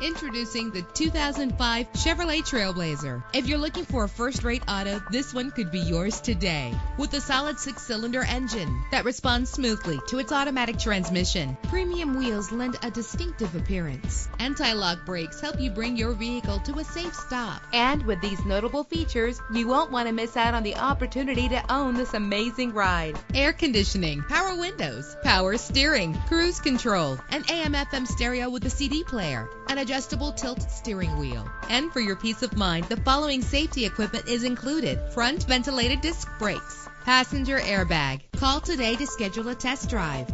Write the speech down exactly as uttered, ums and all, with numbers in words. Introducing the two thousand five Chevrolet Trailblazer. If you're looking for a first-rate auto, this one could be yours today. With a solid six-cylinder engine that responds smoothly to its automatic transmission, premium wheels lend a distinctive appearance. Anti-lock brakes help you bring your vehicle to a safe stop. And with these notable features, you won't want to miss out on the opportunity to own this amazing ride. Air conditioning, power windows, power steering, cruise control, an A M F M stereo with a C D player, and a adjustable tilt steering wheel. And for your peace of mind, the following safety equipment is included: front ventilated disc brakes, passenger airbag. Call today to schedule a test drive.